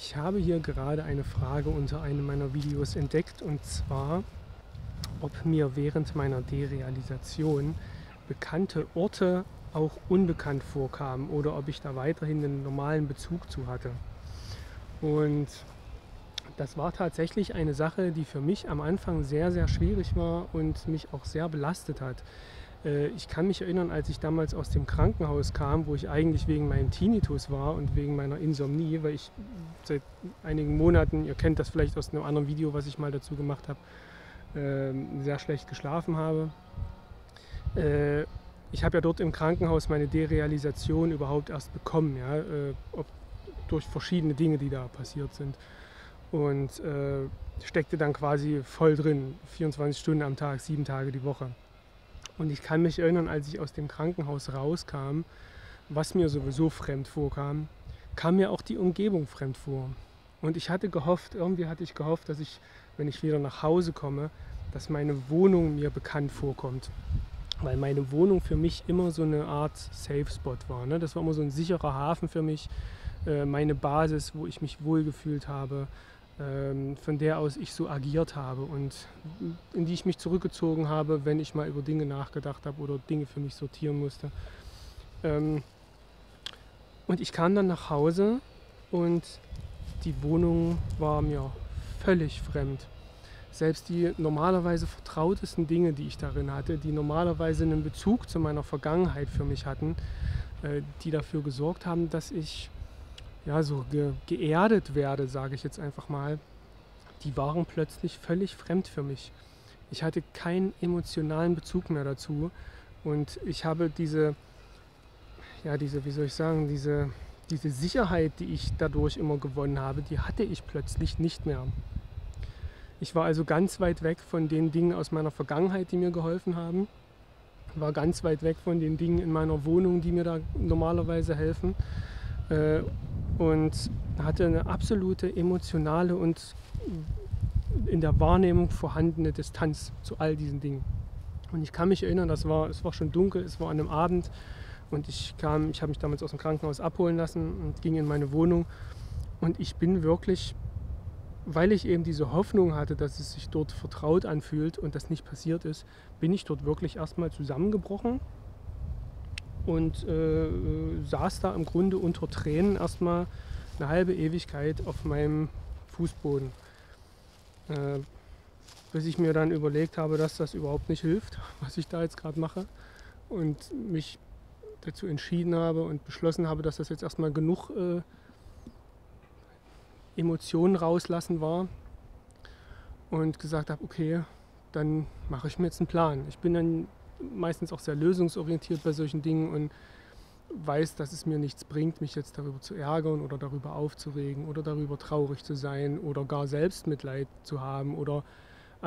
Ich habe hier gerade eine Frage unter einem meiner Videos entdeckt, und zwar, ob mir während meiner Derealisation bekannte Orte auch unbekannt vorkamen oder ob ich da weiterhin einen normalen Bezug zu hatte. Und das war tatsächlich eine Sache, die für mich am Anfang sehr, sehr schwierig war und mich auch sehr belastet hat. Ich kann mich erinnern, als ich damals aus dem Krankenhaus kam, wo ich eigentlich wegen meinem Tinnitus war und wegen meiner Insomnie, weil ich seit einigen Monaten, ihr kennt das vielleicht aus einem anderen Video, was ich mal dazu gemacht habe, sehr schlecht geschlafen habe. Ich habe ja dort im Krankenhaus meine Derealisation überhaupt erst bekommen, ja, durch verschiedene Dinge, die da passiert sind. Und steckte dann quasi voll drin, 24 Stunden am Tag, 7 Tage die Woche. Und ich kann mich erinnern, als ich aus dem Krankenhaus rauskam, was mir sowieso fremd vorkam, kam mir auch die Umgebung fremd vor. Und ich hatte gehofft, irgendwie hatte ich gehofft, dass ich, wenn ich wieder nach Hause komme, dass meine Wohnung mir bekannt vorkommt. Weil meine Wohnung für mich immer so eine Art Safe Spot war, ne? Das war immer so ein sicherer Hafen für mich, meine Basis, wo ich mich wohlgefühlt habe, von der aus ich so agiert habe und in die ich mich zurückgezogen habe, wenn ich mal über Dinge nachgedacht habe oder Dinge für mich sortieren musste. Und ich kam dann nach Hause und die Wohnung war mir völlig fremd. Selbst die normalerweise vertrautesten Dinge, die ich darin hatte, die normalerweise einen Bezug zu meiner Vergangenheit für mich hatten, die dafür gesorgt haben, dass ich ja so geerdet werde, sage ich jetzt einfach mal, die waren plötzlich völlig fremd für mich. Ich hatte keinen emotionalen Bezug mehr dazu und ich habe diese, ja diese, wie soll ich sagen, diese Sicherheit, die ich dadurch immer gewonnen habe, die hatte ich plötzlich nicht mehr. Ich war also ganz weit weg von den Dingen aus meiner Vergangenheit, die mir geholfen haben. Ich war ganz weit weg von den Dingen in meiner Wohnung, die mir da normalerweise helfen. Und hatte eine absolute emotionale und in der Wahrnehmung vorhandene Distanz zu all diesen Dingen. Und ich kann mich erinnern, es war schon dunkel, es war an einem Abend. Und ich habe mich damals aus dem Krankenhaus abholen lassen und ging in meine Wohnung. Und ich bin wirklich... weil ich eben diese Hoffnung hatte, dass es sich dort vertraut anfühlt und das nicht passiert ist, bin ich dort wirklich erstmal zusammengebrochen und saß da im Grunde unter Tränen erstmal eine halbe Ewigkeit auf meinem Fußboden. Bis ich mir dann überlegt habe, dass das überhaupt nicht hilft, was ich da jetzt gerade mache, und mich dazu entschieden habe und beschlossen habe, dass das jetzt erstmal genug Emotionen rauslassen war, und gesagt habe, okay, dann mache ich mir jetzt einen Plan. Ich bin dann meistens auch sehr lösungsorientiert bei solchen Dingen und weiß, dass es mir nichts bringt, mich jetzt darüber zu ärgern oder darüber aufzuregen oder darüber traurig zu sein oder gar Selbstmitleid zu haben oder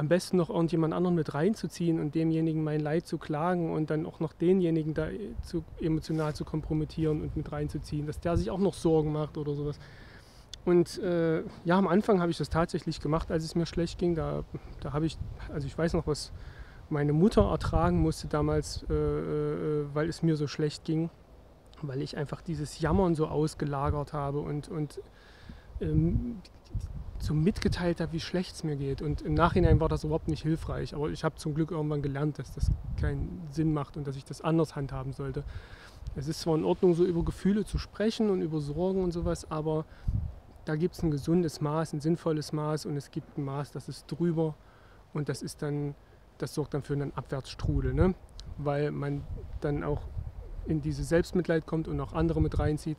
am besten noch irgendjemand anderen mit reinzuziehen und demjenigen mein Leid zu klagen und dann auch noch denjenigen da emotional zu kompromittieren und mit reinzuziehen, dass der sich auch noch Sorgen macht oder sowas. Und ja, am Anfang habe ich das tatsächlich gemacht, als es mir schlecht ging. Da habe ich, also ich weiß noch, was meine Mutter ertragen musste damals, weil es mir so schlecht ging, weil ich einfach dieses Jammern so ausgelagert habe und so mitgeteilt habe, wie schlecht es mir geht. Und im Nachhinein war das überhaupt nicht hilfreich. Aber ich habe zum Glück irgendwann gelernt, dass das keinen Sinn macht und dass ich das anders handhaben sollte. Es ist zwar in Ordnung, so über Gefühle zu sprechen und über Sorgen und sowas, aber da gibt es ein gesundes Maß, ein sinnvolles Maß, und es gibt ein Maß, das ist drüber, und das ist dann, das sorgt dann für einen Abwärtsstrudel, ne? Weil man dann auch in dieses Selbstmitleid kommt und auch andere mit reinzieht,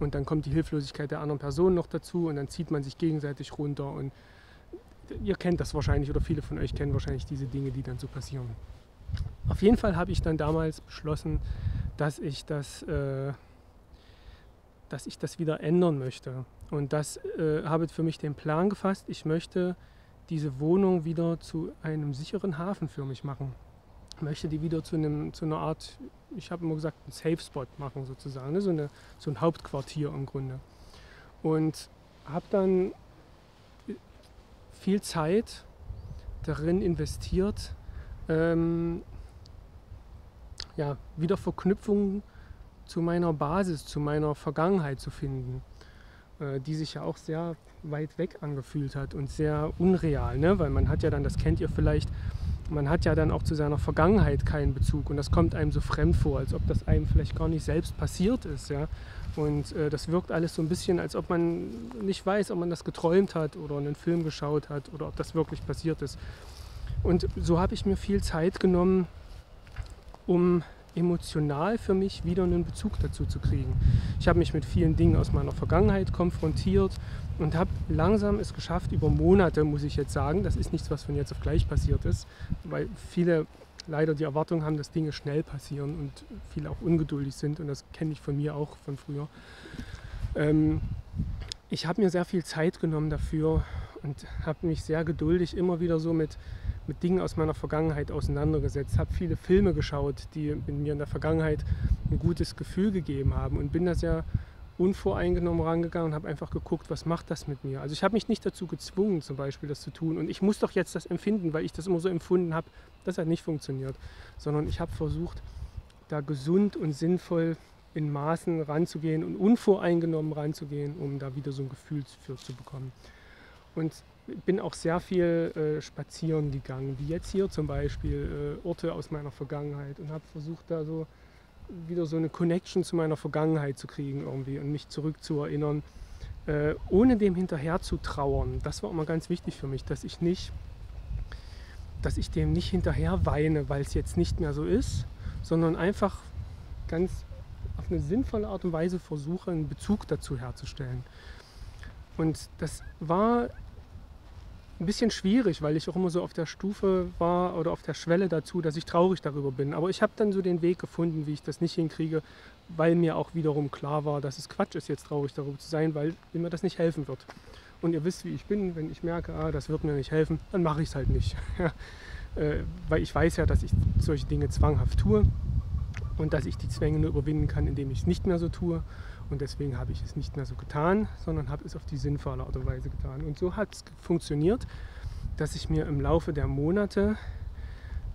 und dann kommt die Hilflosigkeit der anderen Person noch dazu und dann zieht man sich gegenseitig runter, und ihr kennt das wahrscheinlich, oder viele von euch kennen wahrscheinlich diese Dinge, die dann so passieren. Auf jeden Fall habe ich dann damals beschlossen, dass ich das wieder ändern möchte. Und das habe für mich den Plan gefasst, ich möchte diese Wohnung wieder zu einem sicheren Hafen für mich machen. Ich möchte die wieder zu einer Art, ich habe immer gesagt, einen Safe Spot machen sozusagen, ne? so ein Hauptquartier im Grunde. Und habe dann viel Zeit darin investiert, ja, wieder Verknüpfungen zu meiner Basis, zu meiner Vergangenheit zu finden. die sich ja auch sehr weit weg angefühlt hat und sehr unreal, ne? Weil man hat ja dann, das kennt ihr vielleicht, man hat ja dann auch zu seiner Vergangenheit keinen Bezug und das kommt einem so fremd vor, als ob das einem vielleicht gar nicht selbst passiert ist, ja? Und das wirkt alles so ein bisschen, als ob man nicht weiß, ob man das geträumt hat oder einen Film geschaut hat oder ob das wirklich passiert ist. Und so habe ich mir viel Zeit genommen, um emotional für mich wieder einen Bezug dazu zu kriegen. Ich habe mich mit vielen Dingen aus meiner Vergangenheit konfrontiert und habe langsam es geschafft, über Monate, muss ich jetzt sagen, das ist nichts, was von jetzt auf gleich passiert ist, weil viele leider die Erwartung haben, dass Dinge schnell passieren und viele auch ungeduldig sind und das kenne ich von mir auch von früher. Ich habe mir sehr viel Zeit genommen dafür und habe mich sehr geduldig immer wieder so mit Dingen aus meiner Vergangenheit auseinandergesetzt, habe viele Filme geschaut, die mir in der Vergangenheit ein gutes Gefühl gegeben haben und bin da sehr unvoreingenommen rangegangen und habe einfach geguckt, was macht das mit mir. Also ich habe mich nicht dazu gezwungen, zum Beispiel das zu tun und ich muss doch jetzt das empfinden, weil ich das immer so empfunden habe, das hat nicht funktioniert, sondern ich habe versucht, da gesund und sinnvoll in Maßen ranzugehen und unvoreingenommen ranzugehen, um da wieder so ein Gefühl für zu bekommen. Und bin auch sehr viel spazieren gegangen, wie jetzt hier zum Beispiel, Orte aus meiner Vergangenheit und habe versucht, da so wieder so eine Connection zu meiner Vergangenheit zu kriegen irgendwie und mich zurückzuerinnern, ohne dem hinterher zu trauern. Das war immer ganz wichtig für mich, dass ich dem nicht hinterher weine, weil es jetzt nicht mehr so ist, sondern einfach ganz auf eine sinnvolle Art und Weise versuche, einen Bezug dazu herzustellen. Und das war ein bisschen schwierig, weil ich auch immer so auf der Stufe war oder auf der Schwelle dazu, dass ich traurig darüber bin. Aber ich habe dann so den Weg gefunden, wie ich das nicht hinkriege, weil mir auch wiederum klar war, dass es Quatsch ist, jetzt traurig darüber zu sein, weil mir das nicht helfen wird. Und ihr wisst, wie ich bin, wenn ich merke, das wird mir nicht helfen, dann mache ich es halt nicht. Weil ich weiß ja, dass ich solche Dinge zwanghaft tue und dass ich die Zwänge nur überwinden kann, indem ich es nicht mehr so tue. Und deswegen habe ich es nicht mehr so getan, sondern habe es auf die sinnvolle Art und Weise getan. Und so hat es funktioniert, dass ich mir im Laufe der Monate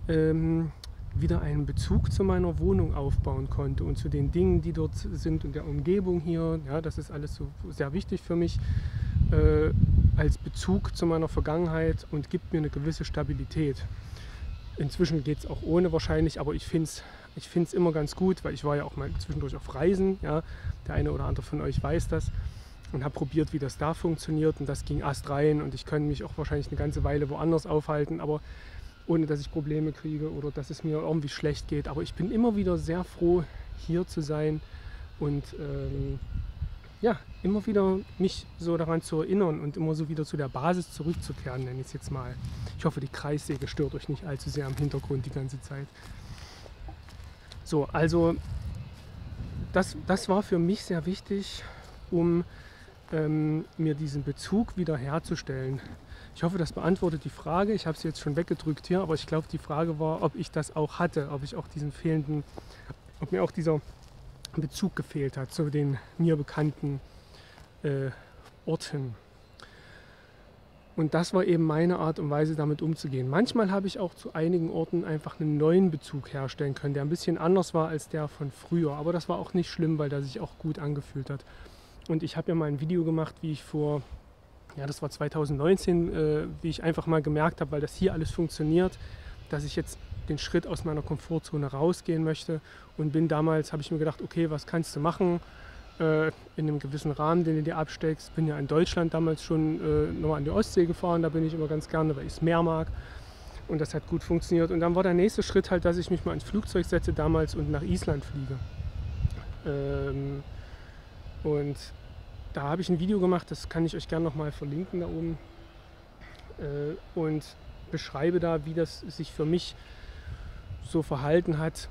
wieder einen Bezug zu meiner Wohnung aufbauen konnte und zu den Dingen, die dort sind und der Umgebung hier. Ja, das ist alles so sehr wichtig für mich als Bezug zu meiner Vergangenheit und gibt mir eine gewisse Stabilität. Inzwischen geht es auch ohne wahrscheinlich, aber ich finde es immer ganz gut, weil ich war ja auch mal zwischendurch auf Reisen, ja, der eine oder andere von euch weiß das und habe probiert, wie das da funktioniert und das ging astrein und ich kann mich auch wahrscheinlich eine ganze Weile woanders aufhalten, aber ohne, dass ich Probleme kriege oder dass es mir irgendwie schlecht geht, aber ich bin immer wieder sehr froh, hier zu sein und ja, immer wieder mich so daran zu erinnern und immer so wieder zu der Basis zurückzukehren, nenne ich es jetzt mal. Ich hoffe, die Kreissäge stört euch nicht allzu sehr im Hintergrund die ganze Zeit. So, also das war für mich sehr wichtig, um mir diesen Bezug wieder herzustellen. Ich hoffe, das beantwortet die Frage. Ich habe sie jetzt schon weggedrückt hier, aber ich glaube, die Frage war, ob ich das auch hatte, ob ich auch diesen fehlenden, ob mir auch dieser Bezug gefehlt hat zu den mir bekannten Orten. Und das war eben meine Art und Weise, damit umzugehen. Manchmal habe ich auch zu einigen Orten einfach einen neuen Bezug herstellen können, der ein bisschen anders war als der von früher. Aber das war auch nicht schlimm, weil der sich auch gut angefühlt hat. Und ich habe ja mal ein Video gemacht, wie ich vor, ja, das war 2019, wie ich einfach mal gemerkt habe, weil das hier alles funktioniert, dass ich jetzt den Schritt aus meiner Komfortzone rausgehen möchte und bin damals, habe ich mir gedacht, okay, was kannst du machen in einem gewissen Rahmen, den du dir absteckst. Bin ja in Deutschland damals schon nochmal an die Ostsee gefahren, da bin ich immer ganz gerne, weil ich das Meer mag und das hat gut funktioniert. Und dann war der nächste Schritt halt, dass ich mich mal ins Flugzeug setze damals und nach Island fliege. Und da habe ich ein Video gemacht, das kann ich euch gerne nochmal verlinken da oben und beschreibe da, wie das sich für mich so verhalten hat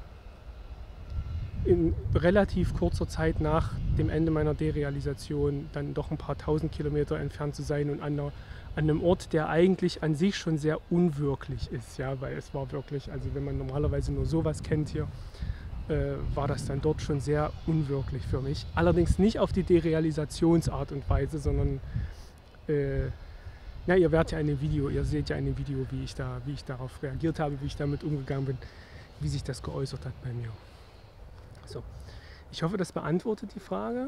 in relativ kurzer Zeit nach dem Ende meiner Derealisation, dann doch ein paar 1000 Kilometer entfernt zu sein und an einem Ort, der eigentlich an sich schon sehr unwirklich ist, ja, weil es war wirklich, also wenn man normalerweise nur sowas kennt hier, war das dann dort schon sehr unwirklich für mich. Allerdings nicht auf die Derealisationsart und Weise, sondern ja, ihr seht ja in dem Video, wie ich darauf reagiert habe, wie ich damit umgegangen bin, wie sich das geäußert hat bei mir. So, ich hoffe, das beantwortet die Frage.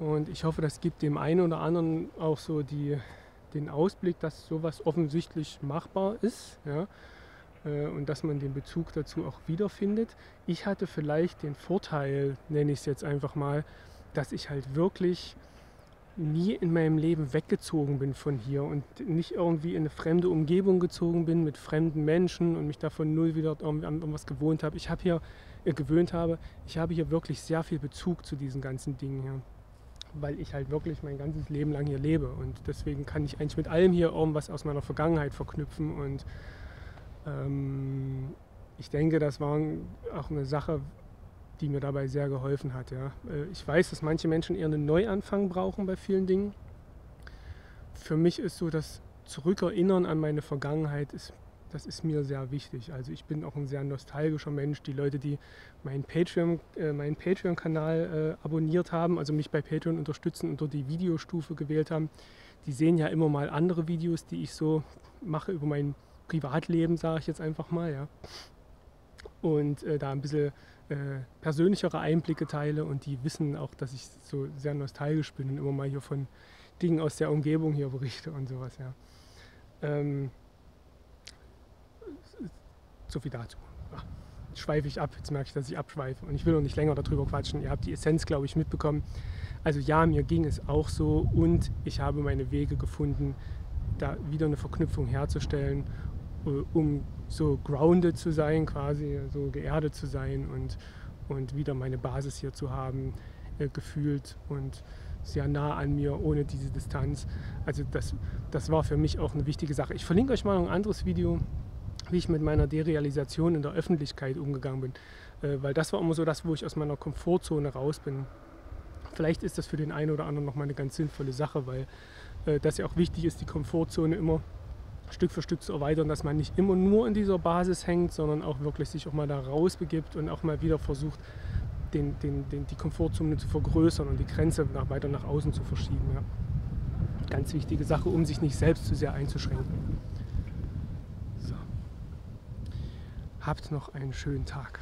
Und ich hoffe, das gibt dem einen oder anderen auch so den Ausblick, dass sowas offensichtlich machbar ist, ja, und dass man den Bezug dazu auch wiederfindet. Ich hatte vielleicht den Vorteil, nenne ich es jetzt einfach mal, dass ich halt wirklich nie in meinem Leben weggezogen bin von hier und nicht irgendwie in eine fremde Umgebung gezogen bin mit fremden Menschen und mich davon null wieder an was gewohnt habe. Ich habe hier wirklich sehr viel Bezug zu diesen ganzen Dingen hier, weil ich halt wirklich mein ganzes Leben lang hier lebe und deswegen kann ich eigentlich mit allem hier irgendwas aus meiner Vergangenheit verknüpfen und ich denke, das war auch eine Sache, die mir dabei sehr geholfen hat. Ja. Ich weiß, dass manche Menschen eher einen Neuanfang brauchen bei vielen Dingen. Für mich ist so das Zurückerinnern an meine Vergangenheit, das ist mir sehr wichtig. Also ich bin auch ein sehr nostalgischer Mensch. Die Leute, die meinen Patreon-Kanal abonniert haben, also mich bei Patreon unterstützen, unter die Videostufe gewählt haben, die sehen ja immer mal andere Videos, die ich so mache über mein Privatleben, sage ich jetzt einfach mal. Ja. Und da ein bisschen persönlichere Einblicke teile und die wissen auch, dass ich so sehr nostalgisch bin und immer mal hier von Dingen aus der Umgebung hier berichte und sowas. Ja. So viel dazu. Ach, jetzt schweife ich ab, jetzt merke ich, dass ich abschweife und ich will noch nicht länger darüber quatschen. Ihr habt die Essenz, glaube ich, mitbekommen. Also ja, mir ging es auch so und ich habe meine Wege gefunden, da wieder eine Verknüpfung herzustellen, um so grounded zu sein, quasi so geerdet zu sein und wieder meine Basis hier zu haben, gefühlt und sehr nah an mir, ohne diese Distanz. Also das war für mich auch eine wichtige Sache. Ich verlinke euch mal noch ein anderes Video, wie ich mit meiner Derealisation in der Öffentlichkeit umgegangen bin, weil das war immer so das, wo ich aus meiner Komfortzone raus bin. Vielleicht ist das für den einen oder anderen nochmal eine ganz sinnvolle Sache, weil das ja auch wichtig ist, die Komfortzone immer Stück für Stück zu erweitern, dass man nicht immer nur in dieser Basis hängt, sondern auch wirklich sich auch mal da rausbegibt und auch mal wieder versucht, die Komfortzone zu vergrößern und die Grenze weiter nach außen zu verschieben. Ja. Ganz wichtige Sache, um sich nicht selbst zu sehr einzuschränken. So. Habt noch einen schönen Tag.